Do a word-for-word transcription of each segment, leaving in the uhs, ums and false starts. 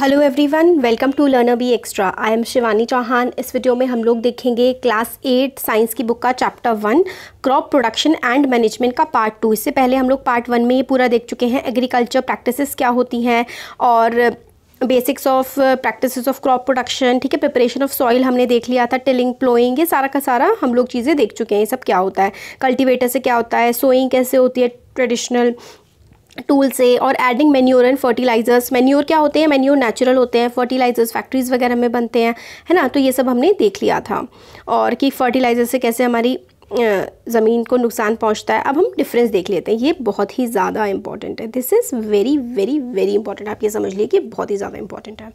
Hello everyone, welcome to learner B extra. I am Shivani Chauhan. इस video में हम लोग देखेंगे क्लास एट साइंस की बुक का chapter one crop production and management का पार्ट टू। इससे पहले हम लोग पार्ट वन में ये पूरा देख चुके हैं, एग्रीकल्चर प्रैक्टिसेस क्या होती हैं और basics of practices of crop production. ठीक है, प्रिपरेशन ऑफ सॉइल हमने देख लिया था, टिलिंग, प्लोइंग, ये सारा का सारा हम लोग चीज़ें देख चुके हैं। ये सब क्या होता है, कल्टीवेटर से क्या होता है, सोइंग कैसे होती है ट्रेडिशनल टूल से, और adding manure and fertilizers. Manure क्या होते हैं, मेन्योर नेचुरल होते हैं, फर्टिलाइजर्स फैक्ट्रीज़ वगैरह में बनते हैं, है ना। तो ये सब हमने देख लिया था, और कि फर्टिलाइजर से कैसे हमारी ज़मीन को नुकसान पहुंचता है। अब हम डिफरेंस देख लेते हैं, ये बहुत ही ज़्यादा इंपॉर्टेंट है। This is very very very important, आप ये समझ लिए कि बहुत ही ज़्यादा इंपॉर्टेंट है।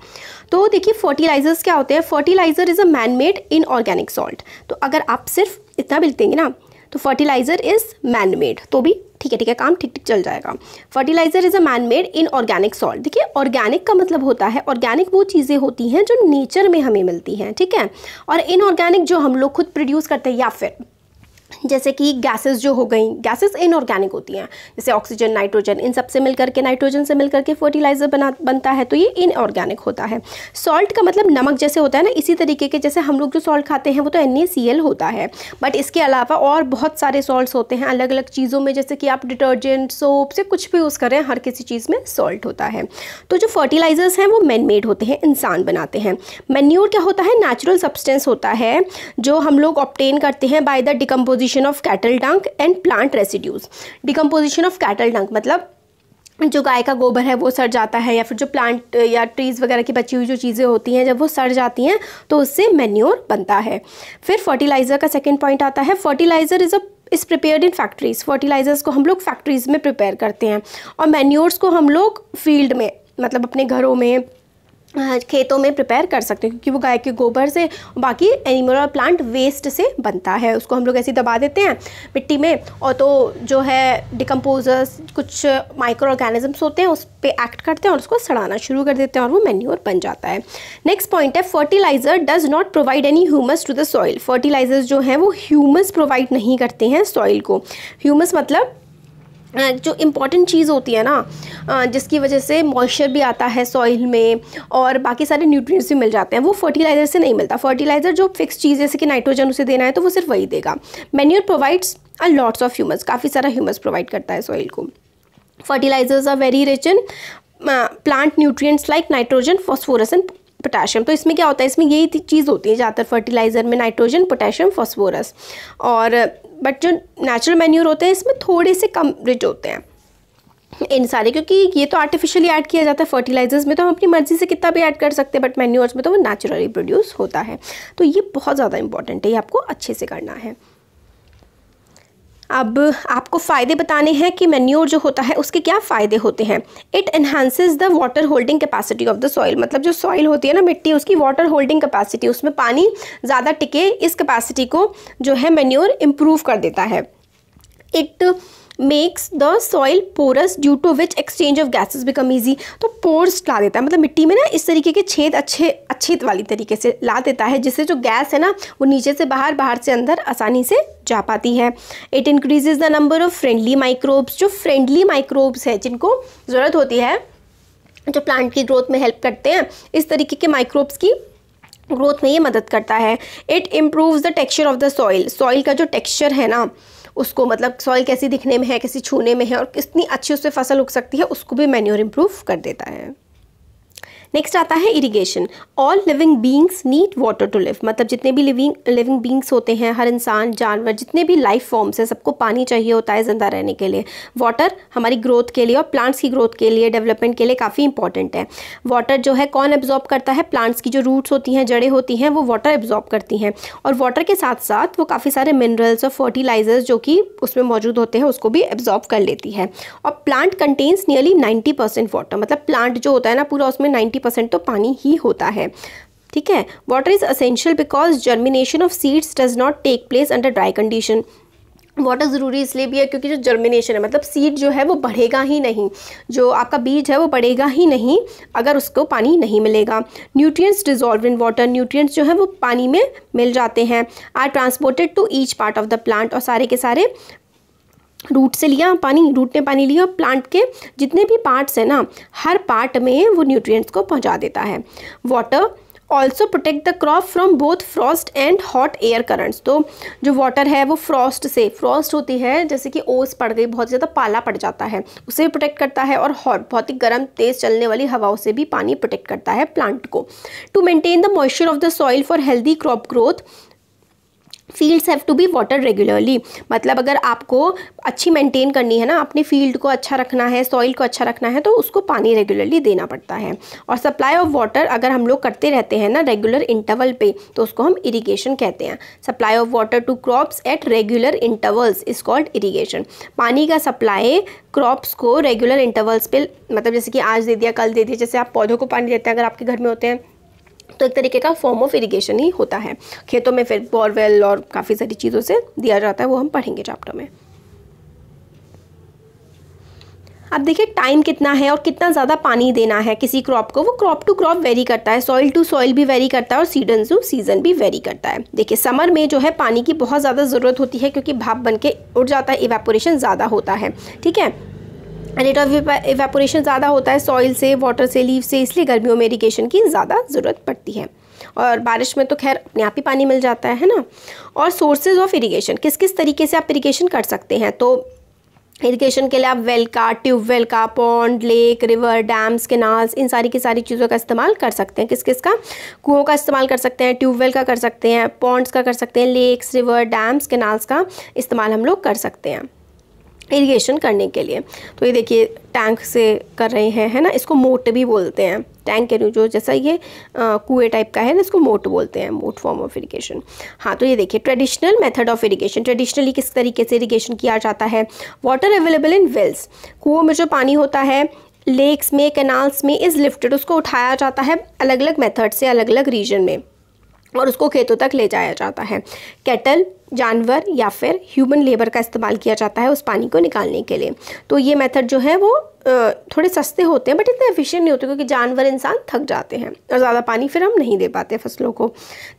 तो देखिए, फर्टिलाइजर्स क्या होते हैं। Fertilizer is a man made inorganic salt. तो अगर आप सिर्फ इतना भी लिखेंगे ना, तो फर्टिलाइजर इज़ मैन मेड, तो भी ठीक है, ठीक है, काम ठीक ठीक चल जाएगा। Fertilizer is a man made inorganic salt. देखिए, ऑर्गेनिक का मतलब होता है, ऑर्गेनिक वो चीज़ें होती हैं जो नेचर में हमें मिलती हैं, ठीक है, और इनऑर्गेनिक जो हम लोग खुद प्रोड्यूस करते हैं, या फिर जैसे कि गैसेस जो हो गई, गैसेस इनऑर्गेनिक होती हैं, जैसे ऑक्सीजन, नाइट्रोजन, इन सब से मिलकर के, नाइट्रोजन से मिलकर के फर्टिलाइजर बना बनता है, तो ये इनऑर्गेनिक होता है। सॉल्ट का मतलब नमक जैसे होता है ना, इसी तरीके के जैसे हम लोग जो सॉल्ट खाते हैं वो तो एन ए सी एल होता है, बट इसके अलावा और बहुत सारे सॉल्ट्स होते हैं अलग अलग चीज़ों में, जैसे कि आप डिटर्जेंट, सोप से कुछ भी यूज़ करें, हर किसी चीज़ में सॉल्ट होता है। तो जो फर्टिलाइजर्स हैं वो मैन मेड होते हैं, इंसान बनाते हैं। मैन्योर क्या होता है, नेचुरल सब्सटेंस होता है जो हम लोग ऑब्टेन करते हैं by the decomposition of cattle dung and plant residues. Decomposition of cattle dung मतलब जो गाय का गोबर है वो सड़ जाता है, या फिर जो प्लांट या ट्रीज़ वगैरह की बची हुई जो चीज़ें होती हैं, जब वो सड़ जाती हैं तो उससे मैन्योर बनता है। फिर फर्टिलाइज़र का सेकेंड पॉइंट आता है, fertilizer is a is prepared in factories. Fertilizers को हम लोग फैक्ट्रीज़ में प्रिपेयर करते हैं, और मैन्योर्स को हम लोग फील्ड में, मतलब अपने घरों में, खेतों में प्रिपेयर कर सकते हैं, क्योंकि वो गाय के गोबर से, बाकी एनिमल और प्लांट वेस्ट से बनता है। उसको हम लोग ऐसे दबा देते हैं मिट्टी में, और तो जो है डिकम्पोजर्स, कुछ माइक्रो ऑर्गेनिजम्स होते हैं, उस पर एक्ट करते हैं और उसको सड़ाना शुरू कर देते हैं, और वो मैन्योर बन जाता है। नेक्स्ट पॉइंट है, fertilizer does not provide any humus to the soil. Fertilizers जो हैं वो ह्यूमस प्रोवाइड नहीं करते हैं सॉइल को। ह्यूमस मतलब जो इम्पॉर्टेंट चीज़ होती है ना, जिसकी वजह से मॉइस्चर भी आता है सॉइल में, और बाकी सारे न्यूट्रिएंट्स भी मिल जाते हैं, वो फर्टिलाइजर से नहीं मिलता। फर्टिलाइजर जो फिक्स चीज़, जैसे कि नाइट्रोजन उसे देना है तो वो सिर्फ वही देगा। Manure provides a lots of humus, काफ़ी सारा ह्यूमस प्रोवाइड करता है सॉइल को। Fertilizers are very rich in plant nutrients like nitrogen, phosphorus and potassium. तो इसमें क्या होता है, इसमें यही चीज़ होती है ज़्यादातर फर्टिलाइजर में, नाइट्रोजन, पोटेशियम, फॉस्फोरस। और बट जो नेचुरल मैन्योर होते हैं इसमें थोड़े से कम रिच होते हैं इन सारे, क्योंकि ये तो आर्टिफिशियली ऐड किया जाता है। फर्टिलाइजर्स में तो हम अपनी मर्जी से कितना भी ऐड कर सकते हैं, बट मैन्योर्स में तो वो नेचुरली प्रोड्यूस होता है। तो ये बहुत ज़्यादा इंपॉर्टेंट है, ये आपको अच्छे से करना है। अब आपको फ़ायदे बताने हैं कि मैन्योर जो होता है उसके क्या फ़ायदे होते हैं। It enhances the water holding capacity of the soil, मतलब जो सॉइल होती है ना, मिट्टी, उसकी वाटर होल्डिंग कैपेसिटी, उसमें पानी ज़्यादा टिके, इस कैपेसिटी को जो है मैन्योर इम्प्रूव कर देता है। It makes the soil porous due to which exchange of gases become easy. तो पोर्स ला देता है, मतलब मिट्टी में ना इस तरीके के छेद अच्छे अच्छे वाली तरीके से ला देता है, जिससे जो गैस है ना वो नीचे से बाहर, बाहर से अंदर आसानी से जा पाती है। It increases the number of friendly microbes, जो फ्रेंडली माइक्रोब्स है जिनको ज़रूरत होती है, जो प्लांट की ग्रोथ में हेल्प करते हैं, इस तरीके के माइक्रोब्स की ग्रोथ में ये मदद करता है। It improves the texture of the soil, soil का जो टेक्स्चर है ना उसको, मतलब सॉइल कैसी दिखने में है, कैसी छूने में है, और कितनी अच्छी उससे फसल उग सकती है, उसको भी मैन्योर इम्प्रूव कर देता है। नेक्स्ट आता है irrigation. All living beings need water to live, मतलब जितने भी लिविंग लिविंग बींग्स होते हैं, हर इंसान, जानवर, जितने भी लाइफ फॉर्म्स हैं, सबको पानी चाहिए होता है ज़िंदा रहने के लिए। वाटर हमारी ग्रोथ के लिए और प्लांट्स की ग्रोथ के लिए, डेवलपमेंट के लिए काफ़ी इंपॉर्टेंट है। वाटर जो है कौन एब्जॉर्ब करता है, प्लांट्स की जो रूट्स होती हैं, जड़ें होती हैं, वो वाटर एब्जॉर्ब करती हैं, और वाटर के साथ साथ वो काफ़ी सारे मिनरल्स और फर्टिलाइजर्स जो कि उसमें मौजूद होते हैं उसको भी एब्जॉर्ब कर लेती है। और plant contains nearly ninety percent water, मतलब प्लांट जो होता है ना पूरा, उसमें नाइन्टी परसेंट तो पानी ही होता है, ठीक है। Water is essential because germination of seeds does not take place under dry condition. Water ज़रूरी इसलिए भी है क्योंकि जो जर्मिनेशन है, मतलब सीड जो है वो बढ़ेगा ही नहीं, जो आपका बीज है वो बढ़ेगा ही नहीं अगर उसको पानी नहीं मिलेगा। Nutrients dissolve in water, nutrients जो है वो पानी में मिल जाते हैं। Are transported to each part of the plant, और सारे के सारे रूट से लिया पानी, रूट ने पानी लिया, प्लांट के जितने भी पार्ट्स हैं ना हर पार्ट में वो न्यूट्रिएंट्स को पहुंचा देता है। Water also protect the crop from both frost and hot air currents. तो जो वाटर है वो फ्रॉस्ट से, फ्रॉस्ट होती है जैसे कि ओस पड़ गई, बहुत ज़्यादा पाला पड़ जाता है, उसे भी प्रोटेक्ट करता है, और हॉट बहुत ही गर्म तेज़ चलने वाली हवाओं से भी पानी प्रोटेक्ट करता है प्लांट को। To maintain the moisture of the soil for healthy crop growth fields have to be water regularly. मतलब अगर आपको अच्छी मेंटेन करनी है ना, अपने फील्ड को अच्छा रखना है, सॉइल को अच्छा रखना है, तो उसको पानी रेगुलरली देना पड़ता है। और सप्लाई ऑफ वाटर अगर हम लोग करते रहते हैं ना रेगुलर इंटरवल पे, तो उसको हम इरिगेशन कहते हैं। Supply of water to crops at regular intervals is called irrigation. पानी का सप्लाई क्रॉप्स को रेगुलर इंटरवल्स पे, मतलब जैसे कि आज दे दिया, कल दे दिया, जैसे आप पौधों को पानी देते हैं अगर आपके घर में होते हैं, तो एक तरीके का फॉर्म ऑफ इरिगेशन ही होता है खेतों में। फिर बोरवेल और काफ़ी सारी चीज़ों से दिया जाता है, वो हम पढ़ेंगे चैप्टर में। अब देखिए टाइम कितना है और कितना ज़्यादा पानी देना है किसी क्रॉप को, वो क्रॉप टू क्रॉप वेरी करता है, सॉइल टू सॉइल भी वेरी करता है, और सीजन टू सीजन भी वेरी करता है। देखिए समर में जो है पानी की बहुत ज़्यादा ज़रूरत होती है क्योंकि भाप बन के उड़ जाता है, इवेपोरेशन ज़्यादा होता है, ठीक है, रेट ऑफ इवेपोरेशन ज़्यादा होता है सॉइल से, वाटर से, लीव से, इसलिए गर्मियों में इरिगेशन की ज़्यादा ज़रूरत पड़ती है। और बारिश में तो खैर अपने आप ही पानी मिल जाता है है ना। और सोर्सेज ऑफ इरिगेशन, किस किस तरीके से आप इरिगेशन कर सकते हैं, तो इरिगेशन के लिए आप वेल का, ट्यूबवेल का, pond, lake, river, dams, canals, इन सारी की सारी चीज़ों का इस्तेमाल कर सकते हैं। किस किस का? कुओं का इस्तेमाल कर सकते हैं, ट्यूबवेल का कर सकते हैं, पॉन्ड्स का कर सकते हैं, लेक्स, रिवर, डैम्स, केनाल्स का इस्तेमाल हम लोग कर सकते हैं इरिगेशन करने के लिए। तो ये देखिए टैंक से कर रहे हैं, है ना, इसको मोट भी बोलते हैं। टैंक के जो जैसा ये कुएं टाइप का है ना, इसको मोट बोलते हैं, मोट फॉर्म ऑफ इरिगेशन। हाँ, तो ये देखिए traditional method of irrigation, traditionally किस तरीके से इरिगेशन किया जाता है। वाटर अवेलेबल इन वेल्स, कुओं में जो पानी होता है, लेक्स में, कैनाल्स में, इज़ लिफ्टेड, उसको उठाया जाता है अलग अलग मेथड से अलग अलग रीजन में, और उसको खेतों तक ले जाया जाता है। कैटल, जानवर या फिर ह्यूमन लेबर का इस्तेमाल किया जाता है उस पानी को निकालने के लिए। तो ये मेथड जो है वो थोड़े सस्ते होते हैं बट इतने एफिशिएंट नहीं होते, क्योंकि जानवर इंसान थक जाते हैं और ज़्यादा पानी फिर हम नहीं दे पाते फसलों को।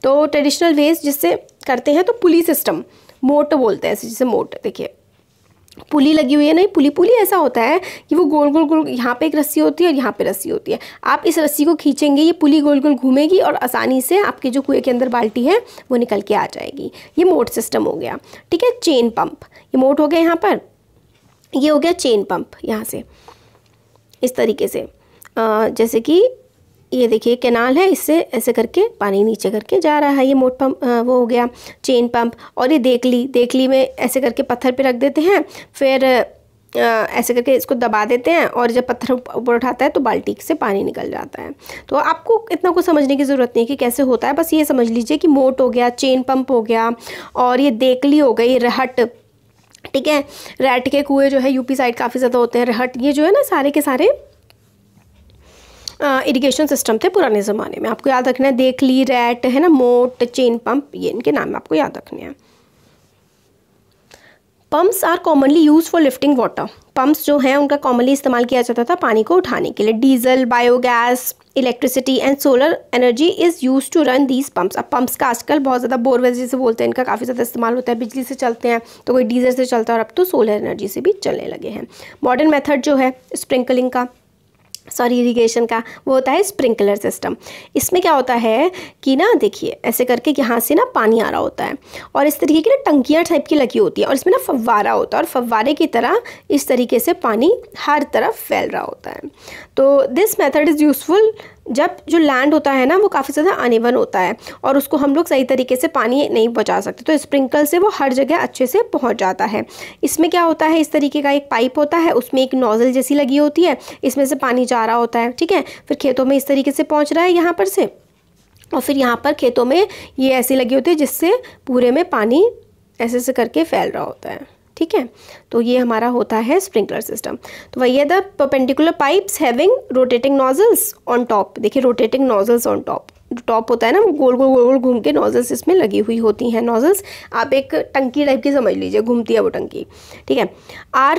तो ट्रेडिशनल वेज जिससे करते हैं, तो पुली सिस्टम, मोट बोलते हैं जिसे, मोट देखिए पुली लगी हुई है, नहीं पुली पुली ऐसा होता है कि वो गोल गोल गोल, यहाँ पे एक रस्सी होती है और यहाँ पे रस्सी होती है, आप इस रस्सी को खींचेंगे, ये पुली गोल गोल घूमेगी और आसानी से आपके जो कुएं के अंदर बाल्टी है वो निकल के आ जाएगी। ये मोट सिस्टम हो गया, ठीक है। चेन पंप, ये मोट हो गया, यहाँ पर ये हो गया चेन पंप, यहाँ से इस तरीके से, आ, जैसे कि ये देखिए कैनाल है, इससे ऐसे करके पानी नीचे करके जा रहा है, ये मोट पंप, वो हो गया चेन पंप। और ये देखली, देखली में ऐसे करके पत्थर पे रख देते हैं, फिर ऐसे करके इसको दबा देते हैं, और जब पत्थर ऊपर उठाता है तो बाल्टी से पानी निकल जाता है। तो आपको इतना कुछ समझने की ज़रूरत नहीं है कि कैसे होता है, बस ये समझ लीजिए कि मोट हो गया, चेन पंप हो गया, और ये देखली हो गई, रहट, ठीक है, रैट के कुएँ जो है यूपी साइड काफ़ी ज़्यादा होते हैं, रहट, ये जो है ना सारे के सारे इरिगेशन uh, सिस्टम थे पुराने ज़माने में। आपको याद रखना है देखली, रैट, है ना, मोट, चेन पंप, ये इनके नाम आपको याद रखने हैं। Pumps are commonly use for lifting water, pumps जो हैं उनका कॉमनली इस्तेमाल किया जाता था पानी को उठाने के लिए। Diesel, biogas, electricity and solar energy is use to run these pumps. अब पम्प्स का आजकल बहुत ज़्यादा बोरवेल जैसे बोलते हैं, इनका काफ़ी ज़्यादा इस्तेमाल होता है, बिजली से चलते हैं, तो कोई डीजल से चलता है, और अब तो सोलर एनर्जी से भी चलने लगे हैं। मॉडर्न मेथड जो है स्प्रिंकलिंग का, सॉरी इरिगेशन का, वो होता है स्प्रिंकलर सिस्टम। इसमें क्या होता है कि ना देखिए ऐसे करके यहाँ से ना पानी आ रहा होता है, और इस तरीके की ना टंकियाँ टाइप की लगी होती है, और इसमें ना फव्वारा होता है, और फव्वारे की तरह इस तरीके से पानी हर तरफ फैल रहा होता है। तो दिस मेथड इज़ यूजफुल जब जो लैंड होता है ना वो काफ़ी ज़्यादा अनइवन होता है, और उसको हम लोग सही तरीके से पानी नहीं बचा सकते, तो स्प्रिंकल से वो हर जगह अच्छे से पहुंच जाता है। इसमें क्या होता है, इस तरीके का एक पाइप होता है, उसमें एक नोजल जैसी लगी होती है, इसमें से पानी जा रहा होता है, ठीक है, फिर खेतों में इस तरीके से पहुँच रहा है यहाँ पर से, और फिर यहाँ पर खेतों में ये ऐसी लगी होती है जिससे पूरे में पानी ऐसे ऐसे करके फैल रहा होता है, ठीक है। तो ये हमारा होता है स्प्रिंकलर सिस्टम। तो वही है the perpendicular pipes having rotating nozzles on top. देखिए rotating nozzles on top, top होता है ना वो गोल गोल गोल गोल घूम के नोजल्स इसमें लगी हुई होती हैं। नोजल्स आप एक टंकी टाइप की समझ लीजिए, घूमती है वो टंकी, ठीक है। Are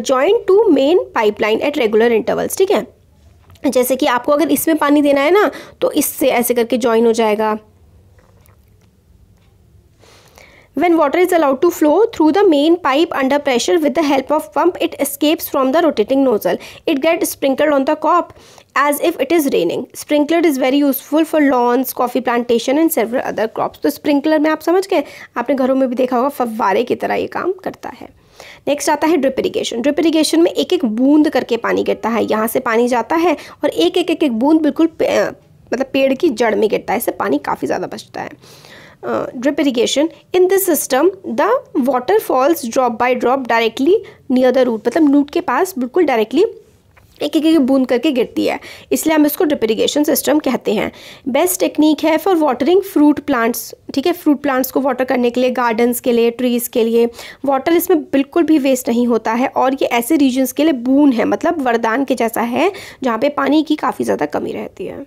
joint to main pipeline at regular intervals, ठीक है, जैसे कि आपको अगर इसमें पानी देना है ना तो इससे ऐसे करके ज्वाइन हो जाएगा। When water is allowed to flow through the main pipe under pressure with the help of pump, it escapes from the rotating nozzle. It gets sprinkled on the crop as if it is raining. Sprinkler is very useful for lawns, coffee plantation and several other crops. तो sprinkler में आप समझ गए, आपने घरों में भी देखा होगा, फव्वारे की तरह ये काम करता है। नेक्स्ट आता है ड्रिप इरीगेशन। ड्रिप इरीगेशन में एक एक बूंद करके पानी गिरता है, यहाँ से पानी जाता है और एक एक एक एक बूंद बिल्कुल पे, मतलब पेड़ की जड़ में गिरता है, इससे पानी काफ़ी ज़्यादा बचता है। Drip irrigation, in this system the water falls drop by drop directly near the root, मतलब रूट के पास बिल्कुल डायरेक्टली एक एक बूंद करके गिरती है, इसलिए हम इसको ड्रिप इरीगेशन सिस्टम कहते हैं। बेस्ट टेक्निक है फॉर वाटरिंग फ्रूट प्लांट्स, ठीक है, फ्रूट प्लांट्स को वाटर करने के लिए, गार्डन्स के लिए, ट्रीज़ के लिए। वाटर इसमें बिल्कुल भी वेस्ट नहीं होता है और ये ऐसे रीजन्स के लिए बून है, मतलब वरदान के जैसा है जहाँ पे पानी की काफ़ी ज़्यादा कमी रहती है।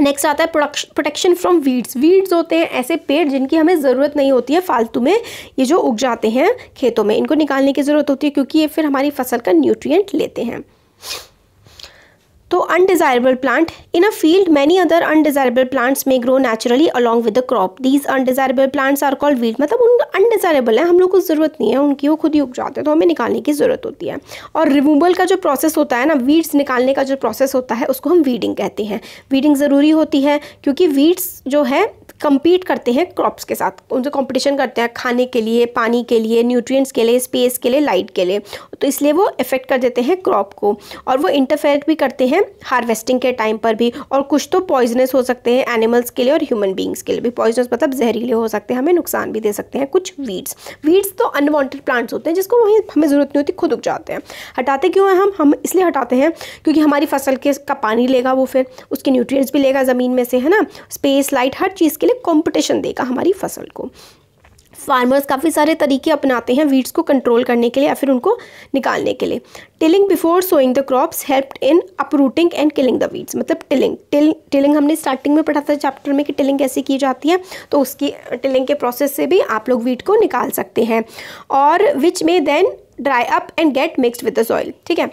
नेक्स्ट आता है production protection from weeds. Weeds होते हैं ऐसे पेड़ जिनकी हमें ज़रूरत नहीं होती है, फालतू में ये जो उग जाते हैं खेतों में, इनको निकालने की ज़रूरत होती है क्योंकि ये फिर हमारी फसल का न्यूट्रिएंट लेते हैं। तो undesirable plant, in a field many other undesirable plants may grow naturally along with the crop. These undesirable plants are called weed. मतलब उन undesirable हैं, हम लोग को ज़रूरत नहीं है उनकी, वो खुद ही उग जाते हैं, तो हमें निकालने की ज़रूरत होती है। और रिमूवल का जो प्रोसेस होता है ना, वीड्स निकालने का जो प्रोसेस होता है उसको हम वीडिंग कहते हैं। वीडिंग ज़रूरी होती है क्योंकि वीड्स जो है कम्पीट करते हैं क्रॉप्स के साथ, उनसे कॉम्पिटिशन करते हैं खाने के लिए, पानी के लिए, न्यूट्रिएंट्स के लिए, स्पेस के लिए, लाइट के लिए, तो इसलिए वो इफेक्ट कर देते हैं क्रॉप को और वो इंटरफेयर भी करते हैं हार्वेस्टिंग के टाइम पर भी। और कुछ तो पॉइजनस हो सकते हैं एनिमल्स के लिए और ह्यूमन बींग्स के लिए भी। पॉइजनस मतलब जहरीले हो सकते हैं, हमें नुकसान भी दे सकते हैं कुछ वीड्स। वीड्स तो अनवांटेड प्लांट्स होते हैं जिसको वहीं हमें ज़रूरत नहीं होती, खुद उग जाते हैं। हटाते क्यों हैं हम हम इसलिए हटाते हैं क्योंकि हमारी फसल के का पानी लेगा वो, फिर उसके न्यूट्रिएंट्स भी लेगा ज़मीन में से, है ना, स्पेस, लाइट, हर चीज़ के लिए कॉम्पिटिशन देगा हमारी फसल को। फार्मर्स काफ़ी सारे तरीके अपनाते हैं वीड्स को कंट्रोल करने के लिए या फिर उनको निकालने के लिए। Tilling before sowing the crops helped in uprooting and killing the weeds. मतलब टिलिंग टिल टिलिंग हमने स्टार्टिंग में पढ़ा था चैप्टर में कि टिलिंग कैसे की जाती है, तो उसकी टिलिंग के प्रोसेस से भी आप लोग वीड को निकाल सकते हैं। और विच में then dry up and get mixed with the soil, ठीक है,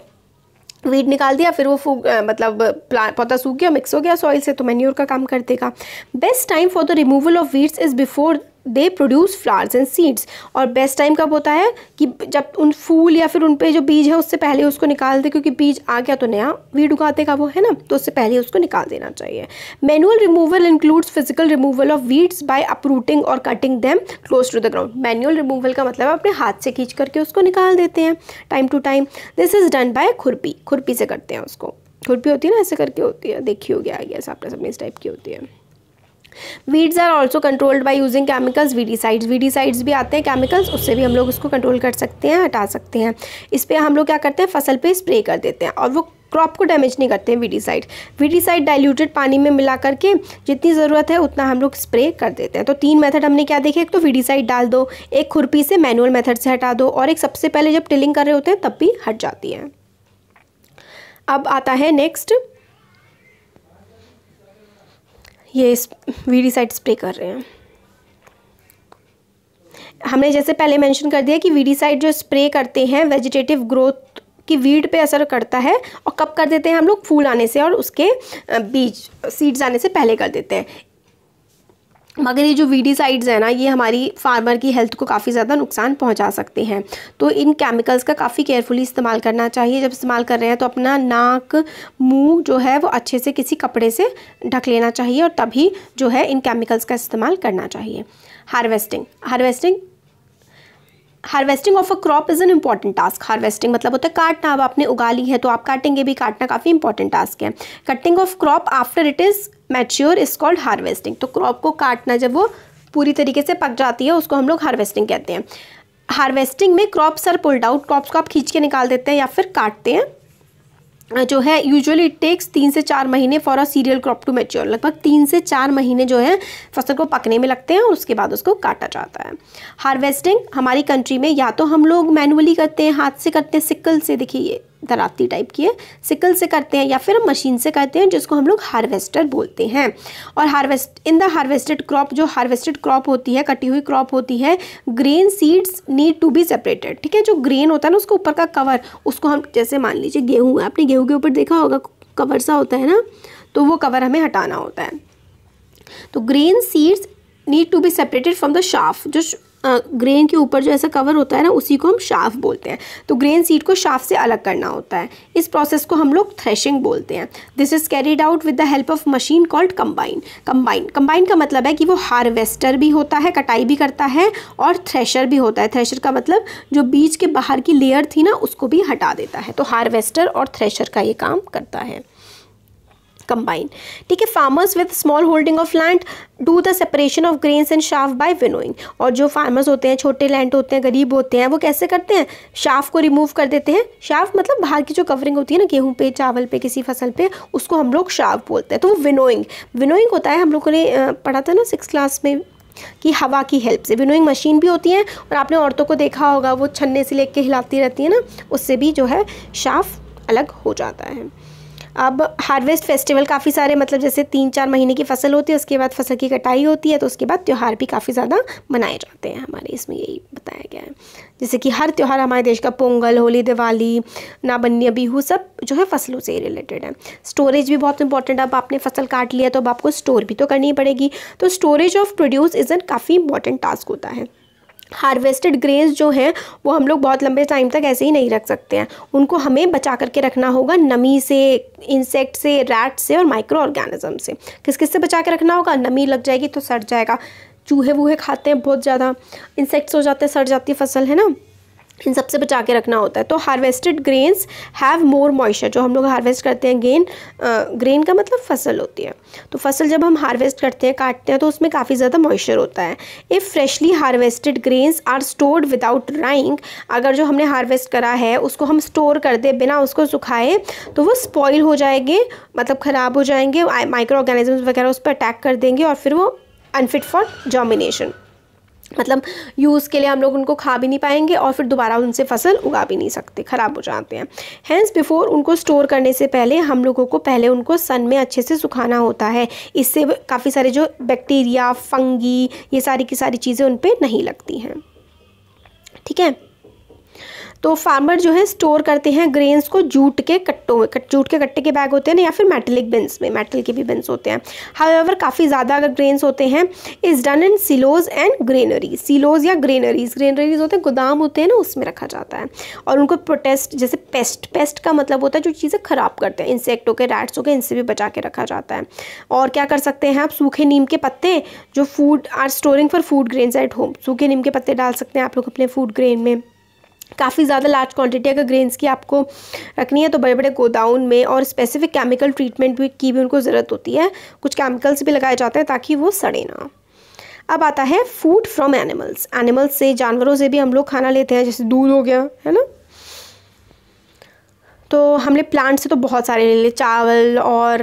वीड निकाल दिया फिर वो फूक मतलब प्लांट पौधा सूख गया, मिक्स हो गया सॉइल से, तो मैन्योर का काम कर देगा। Best time for the removal of weeds is before they produce flowers and seeds. और बेस्ट टाइम कब होता है कि जब उन फूल या फिर उन पे जो बीज है उससे पहले उसको निकाल दे, क्योंकि बीज आ गया तो नया वीड उगा देगा वो, है ना, तो उससे पहले उसको निकाल देना चाहिए। Manual removal includes physical removal of weeds by uprooting और cutting them close to the ground. Manual removal का मतलब अपने हाथ से खींच करके उसको निकाल देते हैं time to time. This is done by khurpi, खुरपी से करते हैं उसको, खुरपी होती है ना ऐसे करके होती है, देखी होगी आई गेस आपने सबने, इस टाइप की होती है। Weeds are also controlled by using chemicals, weedicides. Weedicides भी आते हैं केमिकल्स, उससे भी हम लोग उसको कंट्रोल कर सकते हैं, हटा सकते हैं। इस पर हम लोग क्या करते हैं, फसल पे स्प्रे कर देते हैं और वो क्रॉप को डैमेज नहीं करते हैं वीडीसाइड। वीडीसाइड डाइल्यूटेड पानी में मिला करके जितनी ज़रूरत है उतना हम लोग स्प्रे कर देते हैं। तो तीन मेथड हमने क्या देखे, एक तो वीडीसाइड डाल दो, एक खुरपी से मैनुअल मेथड से हटा दो, और एक सबसे पहले जब टिलिंग कर रहे होते हैं तब भी हट जाती है। अब आता है नेक्स्ट, ये वीडीसाइड स्प्रे कर रहे हैं। हमने जैसे पहले मेंशन कर दिया कि वीडीसाइड जो स्प्रे करते हैं वेजिटेटिव ग्रोथ की वीड पे असर करता है, और कब कर देते हैं हम लोग, फूल आने से और उसके बीज सीड्स आने से पहले कर देते हैं। मगर ये जो वीडीसाइड्स है ना, ये हमारी फार्मर की हेल्थ को काफ़ी ज़्यादा नुकसान पहुंचा सकते हैं, तो इन केमिकल्स का काफ़ी केयरफुली इस्तेमाल करना चाहिए। जब इस्तेमाल कर रहे हैं तो अपना नाक, मुंह जो है वो अच्छे से किसी कपड़े से ढक लेना चाहिए और तभी जो है इन केमिकल्स का इस्तेमाल करना चाहिए। Harvesting harvesting harvesting of a crop is an important task. Harvesting मतलब होता है काटना, अब आपने उगा ली है तो आप काटेंगे भी, काटना काफ़ी इंपॉर्टेंट टास्क है। Cutting of crop after it is mature is called harvesting. तो क्रॉप को काटना जब वो पूरी तरीके से पक जाती है उसको हम लोग हार्वेस्टिंग कहते हैं। हार्वेस्टिंग में crops are pulled out, crops को आप खींच के निकाल देते हैं या फिर काटते हैं जो है। यूजुअली इट टेक्स तीन से चार महीने for a cereal crop to mature. लगभग तीन से चार महीने जो है फसल को पकने में लगते हैं और उसके बाद उसको काटा जाता है। हार्वेस्टिंग हमारी कंट्री में या तो हम लोग मैनुअली करते हैं, हाथ से करते हैं, सिकल से, देखिए ये दराती टाइप की है, सिकल से करते हैं, या फिर हम मशीन से करते हैं जिसको हम लोग हार्वेस्टर बोलते हैं। और harvest in the harvested crop, जो हार्वेस्टेड क्रॉप होती है, कटी हुई क्रॉप होती है, grain seeds need to be separated. ठीक है, जो ग्रेन होता है ना उसको ऊपर का कवर, उसको हम जैसे मान लीजिए गेहूँ है, आपने गेहूँ के ऊपर देखा होगा कवर सा होता है ना, तो वो कवर हमें हटाना होता है। तो grain seeds need to be separated from the chaff, जो ग्रेन के ऊपर जो ऐसा कवर होता है ना उसी को हम शाफ बोलते हैं। तो ग्रेन सीड को शाफ से अलग करना होता है, इस प्रोसेस को हम लोग थ्रेशिंग बोलते हैं। This is carried out with the help of machine called combine. Combine combine का मतलब है कि वो हार्वेस्टर भी होता है, कटाई भी करता है, और थ्रेशर भी होता है। थ्रेशर का मतलब जो बीज के बाहर की लेयर थी ना उसको भी हटा देता है। तो हार्वेस्टर और थ्रेशर का ये काम करता है कंबाइन। ठीक है, farmers with small holding of land do the separation of grains and chaff by winnowing. और जो फार्मर्स होते हैं, छोटे लैंड होते हैं, गरीब होते हैं, वो कैसे करते हैं, शाफ को रिमूव कर देते हैं। शाफ मतलब बाहर की जो कवरिंग होती है ना गेहूं पे, चावल पे, किसी फसल पे, उसको हम लोग शाफ बोलते हैं। तो वो विनोइंग विनोइंग होता है, हम लोगों ने पढ़ा था ना सिक्स क्लास में कि हवा की हेल्प से। विनोइंग मशीन भी होती है, और आपने औरतों को देखा होगा वो छन्ने से लेके हिलाती रहती है ना, उससे भी जो है शाफ अलग हो जाता है। अब हार्वेस्ट फेस्टिवल काफ़ी सारे, मतलब जैसे तीन चार महीने की फसल होती है, उसके बाद फसल की कटाई होती है, तो उसके बाद त्यौहार भी काफ़ी ज़्यादा मनाए जाते हैं हमारे, इसमें यही बताया गया है। जैसे कि हर त्यौहार हमारे देश का, पोंगल, होली, दिवाली, नाबन्या, बिहू, सब जो है फसलों से रिलेटेड है। स्टोरेज भी बहुत इंपॉर्टेंट है। अब आपने फसल काट लिया तो अब आपको स्टोर भी तो करनी पड़ेगी, तो storage of produce is an काफ़ी इंपॉर्टेंट टास्क होता है। हार्वेस्टेड ग्रेन्स जो हैं वो हम लोग बहुत लंबे टाइम तक ऐसे ही नहीं रख सकते हैं, उनको हमें बचा करके रखना होगा नमी से, इंसेक्ट से, रैट से और माइक्रो ऑर्गेनिज्म से। किस किस से बचा के रखना होगा, नमी लग जाएगी तो सड़ जाएगा, चूहे वूहे खाते हैं बहुत ज़्यादा, इंसेक्ट्स हो जाते हैं, सड़ जाती है फसल, है ना, इन सब से बचा के रखना होता है। तो harvested grains have more moisture. जो हम लोग हार्वेस्ट करते हैं, गेन ग्रेन का मतलब फसल होती है, तो फसल जब हम हार्वेस्ट करते हैं, काटते हैं, तो उसमें काफ़ी ज़्यादा मॉइस्चर होता है। If freshly harvested grains are stored without drying, अगर जो हमने हार्वेस्ट करा है उसको हम स्टोर कर दें बिना उसको सुखाए, तो वो स्पॉइल हो जाएंगे, मतलब ख़राब हो जाएंगे, माइक्रो ऑर्गेनिजम्स वगैरह उस पर अटैक कर देंगे, और फिर वो अनफिट फॉर जर्मिनेशन, मतलब यूज़ के लिए हम लोग उनको खा भी नहीं पाएंगे, और फिर दोबारा उनसे फसल उगा भी नहीं सकते, ख़राब हो जाते हैं। हैंस बिफोर, उनको स्टोर करने से पहले हम लोगों को पहले उनको सन में अच्छे से सुखाना होता है, इससे काफ़ी सारे जो बैक्टीरिया, फंगी, ये सारी की सारी चीज़ें उन पर नहीं लगती हैं। ठीक है, तो फार्मर जो है स्टोर करते हैं ग्रेन्स को जूट के कट्टों में, जूट के कट्टे के बैग होते हैं ना, या फिर मेटलिक बिन्स में, मेटल के भी बिन्स होते हैं। हाउएवर काफ़ी ज़्यादा अगर ग्रेन्स होते हैं, is done in silos and granaries. Silos या ग्रेनरीज, ग्रेनरीज होते हैं गोदाम होते हैं ना, उसमें रखा जाता है। और उनको प्रोटेस्ट, जैसे पेस्ट, पेस्ट का मतलब होता है जो चीज़ें ख़राब करते हैं, इंसेक्ट हो गए, रैट्स हो गए, इनसे भी बचा के रखा जाता है। और क्या कर सकते हैं आप, सूखे नीम के पत्ते जो food are storing for food grains at home, सूखे नीम के पत्ते डाल सकते हैं आप लोग अपने फूड ग्रेन में। काफ़ी ज़्यादा लार्ज क्वांटिटी अगर ग्रेन्स की आपको रखनी है तो बड़े बड़े गोदाउन में, और स्पेसिफिक केमिकल ट्रीटमेंट भी की भी उनको ज़रूरत होती है, कुछ केमिकल्स भी लगाए जाते हैं ताकि वो सड़े ना। अब आता है फूड फ्रॉम एनिमल्स। एनिमल्स से, जानवरों से भी हम लोग खाना लेते हैं, जैसे दूध हो गया, है ना। तो हमने प्लांट से तो बहुत सारे ले लिए, चावल और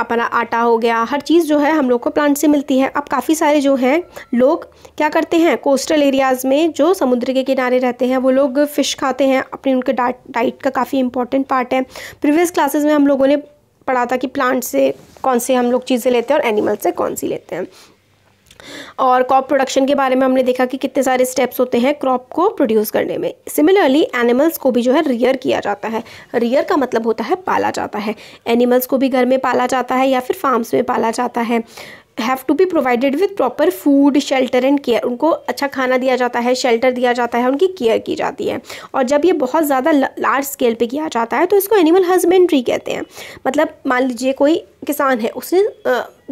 अपना आटा हो गया, हर चीज़ जो है हम लोग को प्लांट से मिलती है। अब काफ़ी सारे जो हैं लोग क्या करते हैं, कोस्टल एरियाज़ में जो समुद्र के किनारे रहते हैं वो लोग फ़िश खाते हैं अपने, उनके डाइट डाइट का काफ़ी इंपॉर्टेंट पार्ट है। प्रीवियस क्लासेस में हम लोगों ने पढ़ा था कि प्लांट से कौन से हम लोग चीज़ें लेते हैं और एनिमल से कौन सी लेते हैं। और क्रॉप प्रोडक्शन के बारे में हमने देखा कि कितने सारे स्टेप्स होते हैं क्रॉप को प्रोड्यूस करने में। सिमिलरली एनिमल्स को भी जो है रियर किया जाता है। रियर का मतलब होता है पाला जाता है। एनिमल्स को भी घर में पाला जाता है या फिर फार्म्स में पाला जाता है। Have to be provided with proper food, shelter and care. उनको अच्छा खाना दिया जाता है, शेल्टर दिया जाता है, उनकी केयर की जाती है। और जब ये बहुत ज़्यादा लार्ज स्केल पे किया जाता है तो इसको एनिमल हस्बेंड्री कहते हैं। मतलब मान लीजिए कोई किसान है, उसने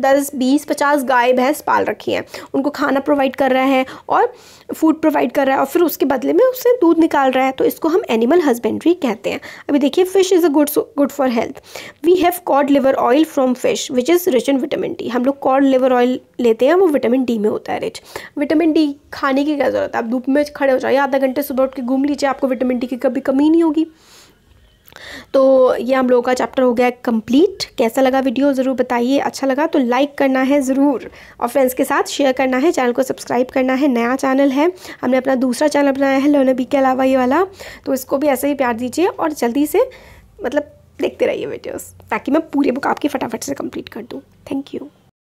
दस बीस पचास गाय भैंस पाल रखी है, उनको खाना प्रोवाइड कर रहा है और फूड प्रोवाइड कर रहा है, और फिर उसके बदले में उससे दूध निकाल रहा है, तो इसको हम एनिमल हस्बेंड्री कहते हैं। अभी देखिए, fish is a good good for health. We have cod liver oil from fish which is rich in vitamin D. हम लोग कॉड लिवर ऑयल लेते हैं, वो विटामिन डी में होता है रिच। विटामिन डी खाने की क्या ज़रूरत है, आप धूप में खड़े हो जाइए, आधा घंटे सुबह उठ के घूम लीजिए, आपको विटामिन डी की कभी कमी नहीं होगी। तो ये हम लोगों का चैप्टर हो गया कंप्लीट। कैसा लगा वीडियो ज़रूर बताइए, अच्छा लगा तो लाइक करना है ज़रूर, और फ्रेंड्स के साथ शेयर करना है, चैनल को सब्सक्राइब करना है। नया चैनल है, हमने अपना दूसरा चैनल बनाया है लर्नर बी के अलावा ये वाला, तो इसको भी ऐसे ही प्यार दीजिए और जल्दी से मतलब देखते रहिए वीडियोस, ताकि मैं पूरे बुक आपकी फटाफट से कंप्लीट कर दूँ। Thank you.